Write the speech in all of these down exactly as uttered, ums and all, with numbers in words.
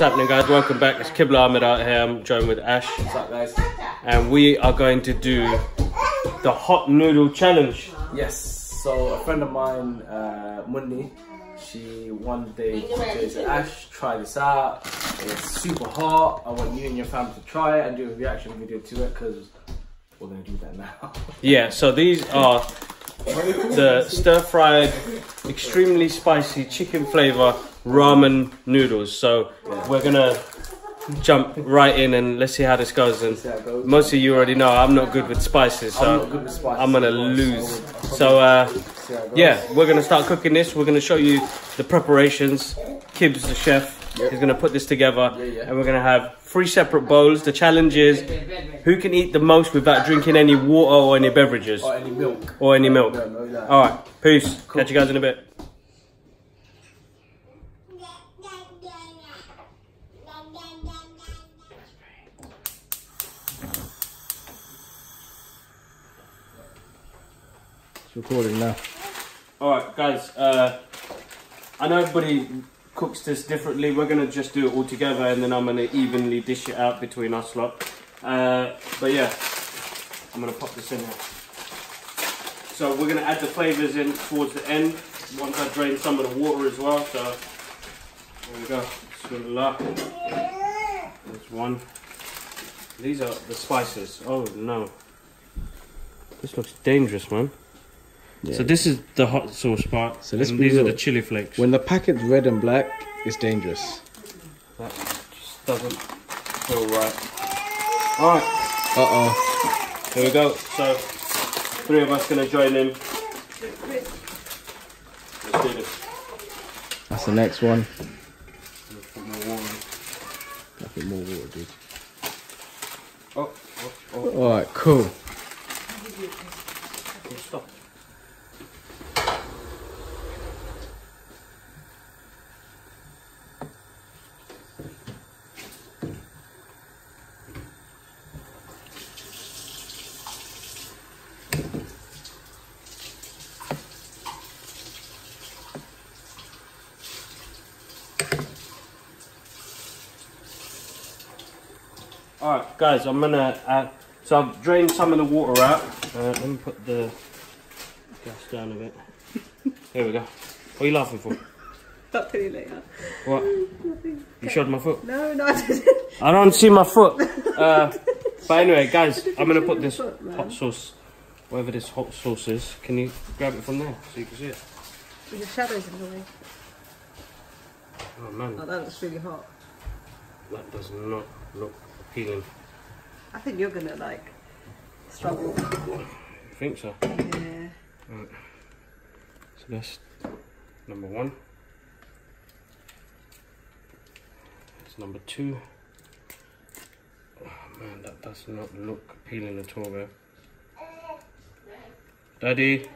What's happening, guys? Welcome back. It's Kibla Ahmed out here. I'm joined with Ash. What's up, guys? And we are going to do the hot noodle challenge. Yes. So a friend of mine, uh, Muni, she one day said, Ash, try this out. It's super hot. I want you and your family to try it and do a reaction video to it because we're going to do that now. Yeah. So these are the stir-fried, extremely spicy chicken flavor ramen noodles. So yeah, we're gonna jump right in and let's see how this goes. And goes. Most of you already know I'm not good with spices, so I'm, with spices. I'm gonna lose. So uh, yeah, we're gonna start cooking this. We're gonna show you the preparations. Kib's the chef. Yep. He's gonna put this together, yeah, yeah. And we're gonna have three separate bowls. The challenge is who can eat the most without drinking any water or any beverages or any milk. Or any milk. No, no, no. All right, peace. Cool. Catch you guys in a bit. It's recording now. All right, guys. Uh, I know everybody cooks this differently. We're gonna just do it all together, and then I'm gonna evenly dish it out between us lot. Uh, but yeah, I'm gonna pop this in here. So we're gonna add the flavors in towards the end once I drain some of the water as well. So there we go. Bismillah. There's one. These are the spices. Oh no, this looks dangerous, man. Yeah. So this is the hot sauce part, so let's and these real. are the chili flakes. When the packet's red and black, it's dangerous. That just doesn't feel right. Alright. Uh-oh. Here we go. So, three of us going to join in. Let's do this. That's the next one. Put more water in. I think more water, dude. Oh, oh, oh. Alright, cool. Stop. Alright guys, I'm gonna add, so I've drained some of the water out, uh, let me put the gas down a bit, here we go. What are you laughing for? Not till later. What? Nothing. You showed my foot? No, no I didn't. I don't see my foot. Uh, but anyway guys, I'm gonna put this foot, hot sauce, whatever this hot sauce is, can you grab it from there so you can see it? There's shadows in the way. Oh man. Oh, that looks really hot. That does not look appealing. I think you're gonna like struggle. I think so. Yeah. Right. So that's number one. That's number two. Oh man, that does not look appealing at all, man. Daddy,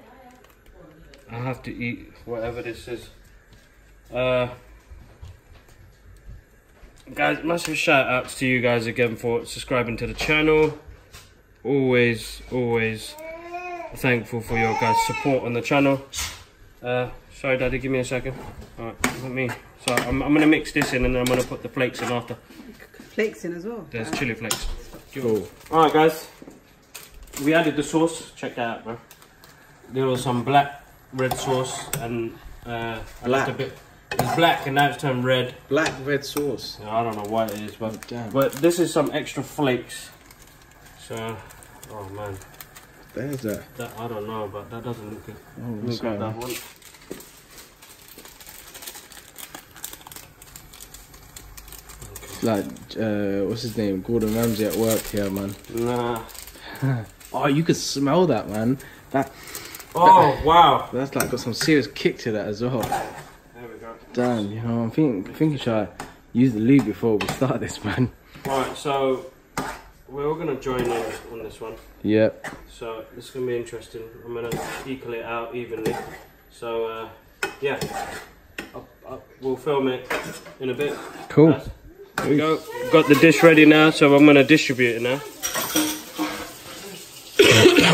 I have to eat whatever this is. Uh. Guys, massive shout outs to you guys again for subscribing to the channel. Always, always thankful for your guys' support on the channel. Uh, sorry, Daddy, give me a second. All right, let me. So I'm, I'm gonna mix this in and then I'm gonna put the flakes in after. Flakes in as well. There's right. chili flakes. Cool. All right, guys. We added the sauce. Check that out, bro. There was some black, red sauce and uh, black. a bit. It's black and now it's turned red. Black red sauce. Yeah, I don't know why it is, but oh, damn. But this is some extra flakes. So, oh man, there's that. that. I don't know, but that doesn't look good. Oh, look at that one. Like, uh, what's his name? Gordon Ramsay at work here, man. Nah. Oh, you could smell that, man. That. Oh that, wow. That's like got some serious kick to that as well. Damn, you know, I'm thinking, thinking should I use the lube before we start this, man? Alright, so we're all going to join in on this one. Yep. So it's going to be interesting. I'm going to equal it out evenly. So, uh, yeah, I'll, I'll, we'll film it in a bit. Cool. Nice. There we go. Got the dish ready now, so I'm going to distribute it now. I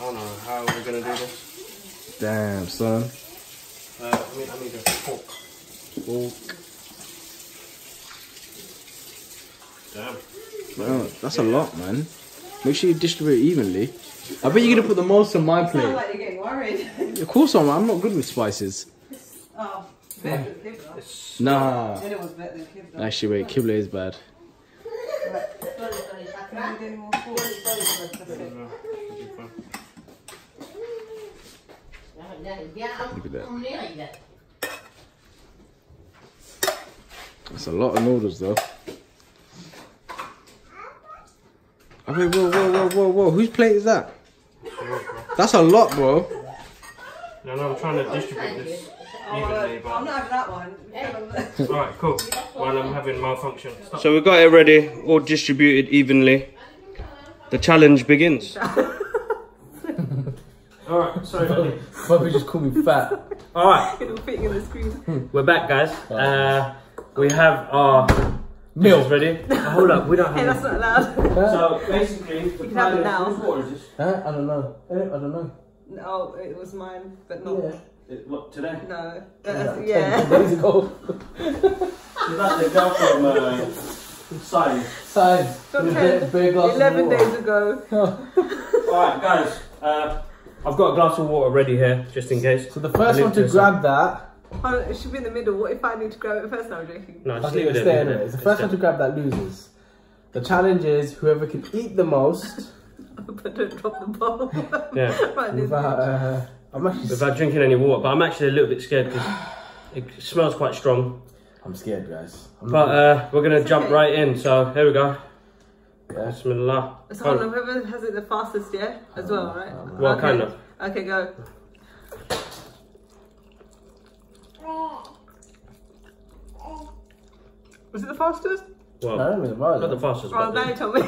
don't know how we're going to do this. Damn, son. Uh, I mean, I mean, the fork. Fork. Damn. Well, that's yeah. a lot, man. Make sure you distribute evenly. I bet you're going to put the most on my plate. It's not like you're getting worried. Of course I'm, I'm not good with spices. It's, oh, better oh. than Kibla. Nah. And it was better than Kibla. Actually, wait, Kibla is bad. Look at that. That's a lot of noodles, though. I mean, whoa, whoa, whoa, whoa, whoa. Whose plate is that? Yours, that's a lot, bro. No, no, we're trying to distribute this evenly. But... I'm not having that one. Alright, cool. While I'm having malfunction. Stop. So we got it ready, all distributed evenly. The challenge begins. Alright, sorry, Daddy. Bobby just called me fat. Alright. It'll fit in the screen. We're back, guys. Uh, we have our... Milk. Ready? Hold up, we don't have. Hey, that's not allowed. So basically, you can have it now. What is this? Huh? I don't know. I don't know. No, it was mine, but not. Yeah. It, what today? No. That's, yeah. yeah. Ten days ago. You like the girl from uh, Science? Science. From ten, big glass eleven of water. days ago. Oh. All right, guys. Uh, I've got a glass of water ready here, just in case. So the first one to grab that. Oh, it should be in the middle. What if I need to grab it first? I'm joking. No, just leave it there. It. It's the first one to grab that loses. The challenge is whoever can eat the most. But don't drop the bowl. Yeah. Right, without, uh, I'm actually without drinking any water, but I'm actually a little bit scared because it smells quite strong. I'm scared, guys. I'm but uh, we're gonna it's jump okay. right in. So here we go. Yeah. Bismillah. So hold on, whoever has it the fastest, yeah, as well, right? Oh, well, okay. kind of. Okay, go. Was it the fastest? Well, no, it was not the fastest. Well, now you tell me.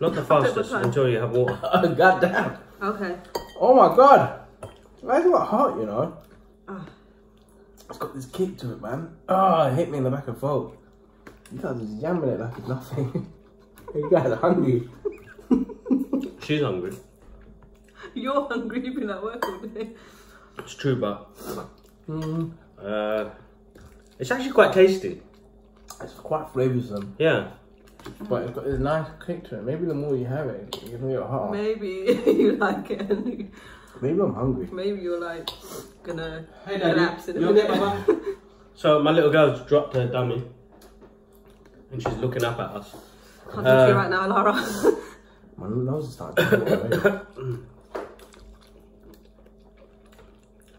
Not the fastest until you have water. Oh, god damn. Okay. Oh my god. That's quite hot, you know. Oh. It's got this kick to it, man. Oh, it hit me in the back of fold. You guys are just yamming it like it's nothing. You guys are hungry. She's hungry. You're hungry, you've been at work all day. It's true, but... Mm. Uh, it's actually quite tasty. It's quite flavoursome. Yeah. But it's got this nice kick to it. Maybe the more you have it, you're gonna get hot. Maybe you like it. Maybe I'm hungry. Maybe you're like gonna hey, collapse in a minute. So my little girl's dropped her dummy, and she's looking up at us. Can't uh, see right now, Lara. My nose is starting to go away.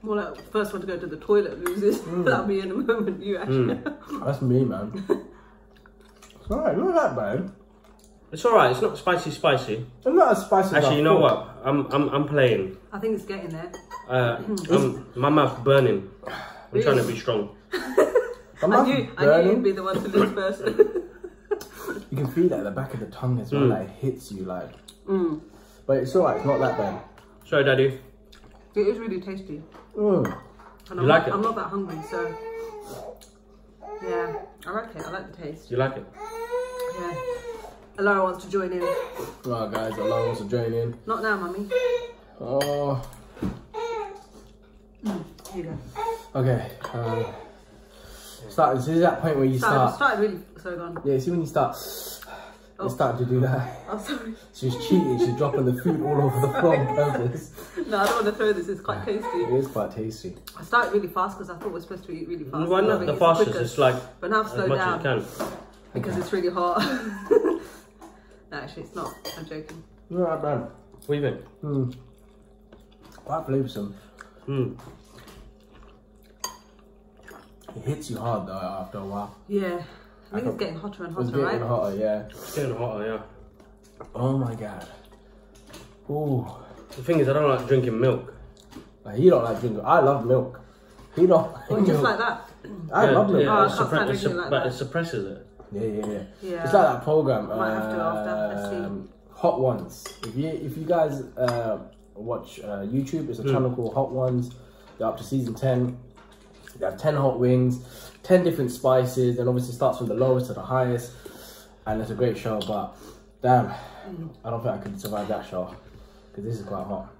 More like first one to go to the toilet loses. Mm. That'll be in a moment, you actually. Mm. That's me, man. It's alright, not that bad. It's alright, it's not spicy spicy. It's not as spicy as Actually, you know what? I'm I'm I'm playing. I think it's getting there. Uh I'm, my mouth's burning. I'm really? trying to be strong. I knew I knew you'd be the one to lose first. You can feel that at the back of the tongue as well, mm. like it hits you like. Mm. But it's alright, it's not that bad. Sorry, Daddy. It is really tasty. Mm. And I'm, you like not, it? I'm not that hungry, so yeah, I like it. I like the taste. You like it? Yeah. Alara wants to join in. Right, guys, Alara wants to join in. Not now, mummy. Oh. Mm, here you go. Okay. Um, start. This is that point where you start. Start really so gone. Yeah. See when you start. Oh. It's starting to do that. Oh, sorry. She's cheating, she's dropping the food all over the floor on purpose. No, I don't want to throw this, it's quite tasty. It is quite tasty. I started really fast because I thought we were supposed to eat really fast. Why not the fastest? It's like. But now I've slowed down. Because okay. it's really hot. No, actually, it's not. I'm joking. You're right, man. What do you think? Mm. Quite flavoursome. Mm. It hits you hard though after a while. Yeah. I think I it's getting hotter and hotter, it's getting right? hotter, yeah. It's getting hotter, yeah. Oh my god. Ooh. The thing is, I don't like drinking milk. Like, he don't like drinking. I love milk. He don't. Like milk. Just like that. I yeah, love milk. Yeah, oh, I can't it it like but that. It suppresses it. Yeah, yeah, yeah, yeah. It's like that program. Might uh, have to after. Let's see. Hot Ones. If you if you guys uh, watch uh, YouTube, it's a mm. channel called Hot Ones. They're up to season ten. They have ten hot wings, ten different spices, and obviously starts from the lowest to the highest. And it's a great show, but damn, I don't think I could survive that show because this is quite hot.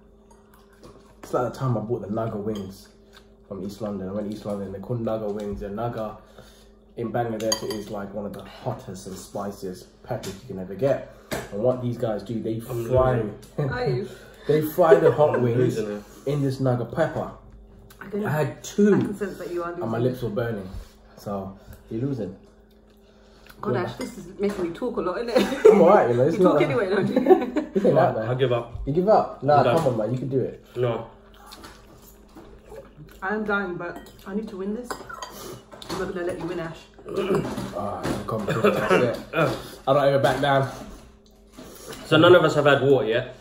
It's like the time I bought the Naga wings from East London. I went to East London, they called Naga wings, and Naga in Bangladesh, it is like one of the hottest and spiciest peppers you can ever get. And what these guys do, they fry, they fry the hot wings in this nug of pepper. I, can, I had two, I can sense that you are losing, and my lips were burning. So you're losing. Gosh, this is making me talk a lot, isn't it? I'm alright, you know. You talk like, anyway, don't you? You think that, man? I give up. You give up? Nah, come on, man. You can do it. No. I am dying, but I need to win this. I'm not gonna let you win, Ash. Ah, come on. I don't even back down. So none of us have had water yet.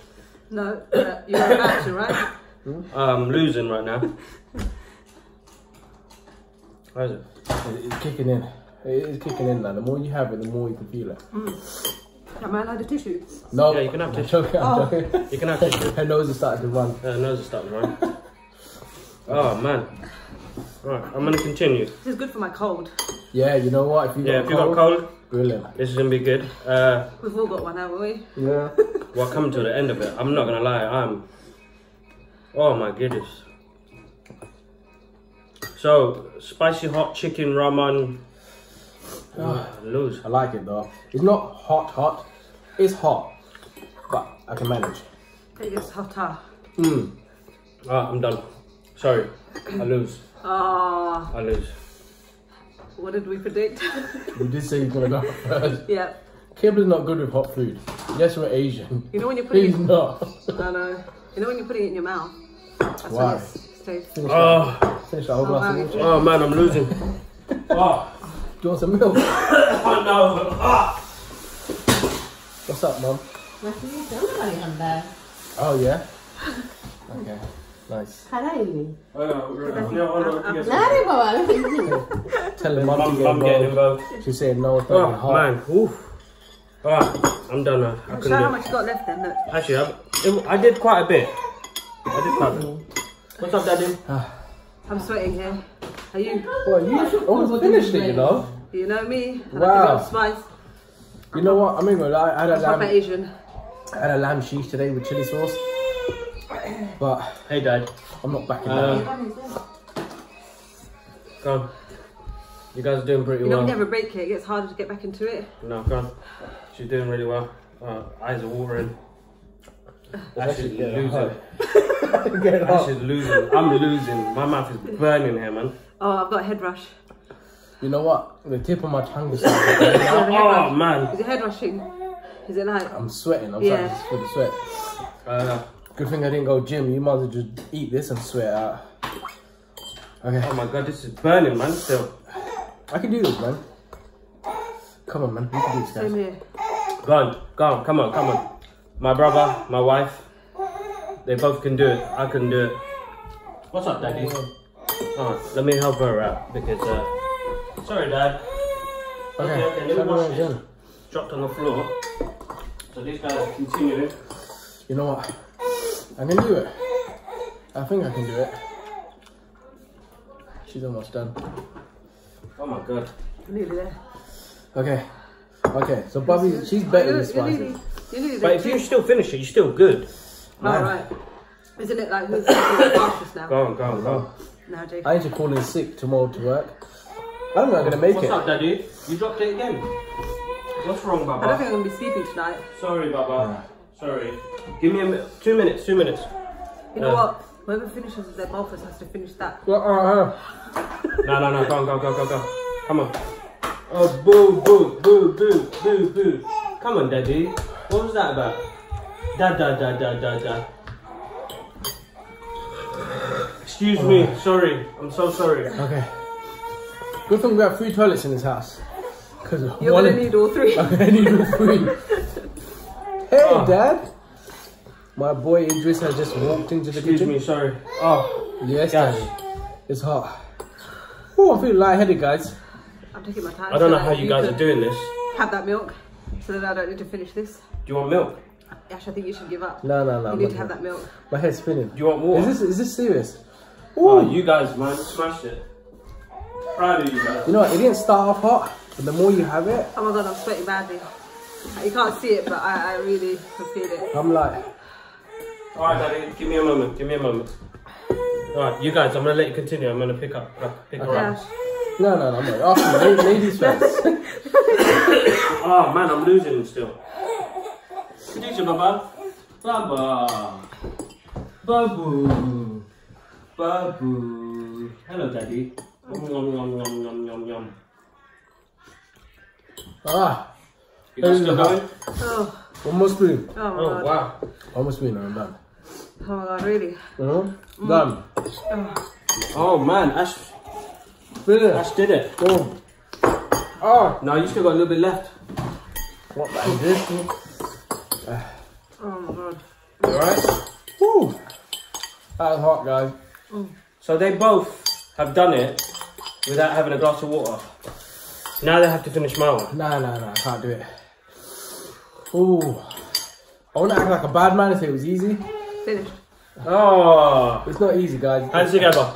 No, uh, you're in action, right? I'm losing right now. How is it? It's kicking in. It is kicking in now. The more you have it, the more you can feel it. Mm. Am I allowed a tissue? No. Yeah, you can have tissue. I'm joking, I'm joking. Oh. You can have tissue. Her nose is starting to run. Yeah, her nose is starting to run. Oh, man. Right, I'm going to continue. This is good for my cold. Yeah, you know what? If you yeah, got if cold, you got cold, brilliant. This is going to be good. Uh, We've all got one, haven't we? Yeah. Well, coming to the end of it, I'm not going to lie. I'm... Oh, my goodness. So, spicy hot chicken ramen... Oh, lose. I like it though. It's not hot, hot. It's hot, but I can manage. It is hotter. Mm. Ah, I'm done. Sorry, I lose. Ah. I lose. What did we predict? We did say you're gonna go first. Yeah. Kibla's not good with hot food. Yes, we're Asian. You know when you put it. He's not. I know. You know when you put it in your mouth. That's why. Finish that. Oh. Finish that whole glass. Oh man, I'm losing. Oh. Do you want some milk? Oh no! Ah. What's up, Mum? Nothing, you don't know I am there. Oh yeah? Okay, nice. Hello. Oh, tell him Mum to get involved. She's saying no, it's not hot. Man, oof. Ah, I'm done now. I show how much you got left then, look. Actually, I, it, I did quite a bit. I did quite a bit. What's up, Daddy? I'm sweating here. Are you? Well, you almost finished it, you know. You know me. I wow. Like spice. You know what? I mean, well, I, I had a lamb. Asian. I had a lamb sheesh today with chili sauce. But hey, Dad, I'm not backing um, down. Come on. You guys are doing pretty you well. You never break it. It gets harder to get back into it. No, come on. She's doing really well. Uh, eyes are watering. I should lose it. I should lose it. I'm losing. My mouth is burning here, man. Oh, I've got a head rush. You know what? The tip of my tongue is oh, man. Is it head rushing? Is it like? I'm sweating. I'm yeah. starting to sweat. Uh, Good thing I didn't go gym. You might as well just eat this and sweat out. Okay. Oh my God, this is burning, man. Still. I can do this, man. Come on, man. You can do this, guys. Same here. Go on. Go on. Come on. Come on. My brother, my wife, they both can do it. I can do it. What's up, Daddy? Oh, let me help her out because uh sorry Dad. Okay, okay, okay let me wash this. It's dropped on the floor. So these guys are continuing. You know what? I can do it. I think I can do it. She's almost done. Oh my God. Nearly there. Okay. Okay, so Bobby, she's better than spices. But if you still finish it, you're still good. Alright. Oh, isn't it like who's fastest now? Go on, go on, go on. No, I need to call in sick tomorrow to work. I don't know I'm going to make What's it. What's up, Daddy? You dropped it again. What's wrong, Baba? I don't think I'm going to be sleeping tonight. Sorry, Baba. Right. Sorry. Give me a minute. Two minutes, two minutes. You know uh, what? Whoever finishes with their breakfast has to finish that. Well, uh, uh. no, no, no. Go on, go on, go on, go on, go on. Come on. Oh, boo, boo, boo, boo, boo, boo. Come on, Daddy. What was that about? Da, da, da, da, da, da. Excuse me, sorry. I'm so sorry. Okay. Good thing we have three toilets in this house. Cause You're one... gonna need all three. I'm gonna need all three. Hey, oh. Dad. My boy Idris has just walked into the Excuse kitchen. Excuse me, sorry. Oh, yes, Daddy. It's hot. Oh, I feel lightheaded, guys. I'm taking my time. I don't know how you guys are doing this. Have that milk, so that I don't need to finish this. Do you want milk? Ash, I think you should give up. No, no, no. You need to have that milk. My head's spinning. Do you want water? Is this is this serious? Ooh. Oh, you guys, man, smashed it. Proud of you guys. You know what, it didn't start off hot, but the more you have it... Oh my God, I'm sweating badly. You can't see it, but I, I really can feel it. I'm like... Alright, Daddy, give me a moment, give me a moment. Alright, you guys, I'm going to let you continue. I'm going to pick up, pick her up. No, no, no, I'm like, oh, ladies first. Oh man, I'm losing still. Khadija Baba. Baba. Babu. Babu. Hello, Daddy. Yum, yum, yum, yum, yum, yum. Ah. You guys still going? Oh. One more spoon. Oh, oh wow. One more spoon, I'm done. Oh my god, really? Mm-hmm. Mm. Done. Oh. Oh man, Ash did it. Ash did it. Oh. Oh. Now you still got a little bit left. What that is this? Oh my god. You alright? Woo! That was hot, guys. Mm. So they both have done it without having a glass of water. Now they have to finish my one. No, no, no, I can't do it. Ooh. I want to act like a bad man if it was easy. Finished. Oh, it's not easy, guys. Hands together.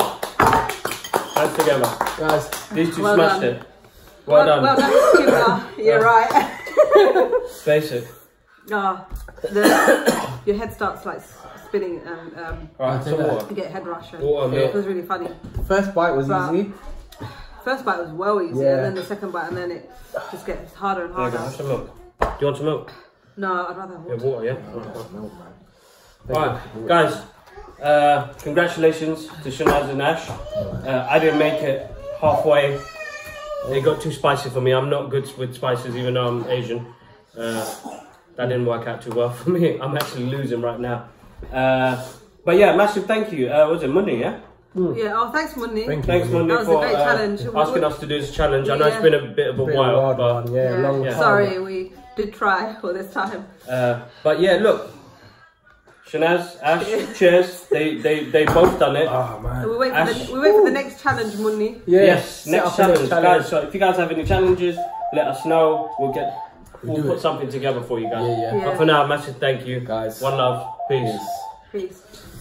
Hands together. Guys, these two well smashed done. it. Well, well done. Well done, Kibla. You're right. Basic. Ah, oh, your head starts like spinning and um, right, so water. You get head rush. Water, yeah. It was really funny. First bite was but easy. First bite was well easy, yeah. And then the second bite, and then it just gets harder and harder. Have some milk. Do you want some milk? No, I'd rather have water. Yeah, water, yeah. Oh, oh, milk, man. Alright, guys, uh, congratulations to Shunaiza Nash. Uh, I didn't make it halfway. It got too spicy for me. I'm not good with spices, even though I'm Asian. Uh, that didn't work out too well for me. I'm actually losing right now. Uh, but yeah, massive thank you. Uh, was it Muni, yeah? Mm. Yeah, oh, thanks, Muni. Thank thanks, Muni, that was for a great uh, asking us to do this challenge. Yeah. I know it's been a bit of a, a bit while, of but one. Yeah, yeah. Long time. Sorry, we did try for this time. Uh, but yeah, look. Shunaiza, Ash, cheers. They they they both done it. Oh man. We wait for, Ash, the, we wait for the next challenge, Muni. Yes, yes, next challenge, challenge, guys. So if you guys have any challenges, let us know. We'll get we'll, we'll put it. something together for you guys. Yeah, yeah. Yeah. But for now, massive thank you, guys. One love. Peace. Peace. Peace.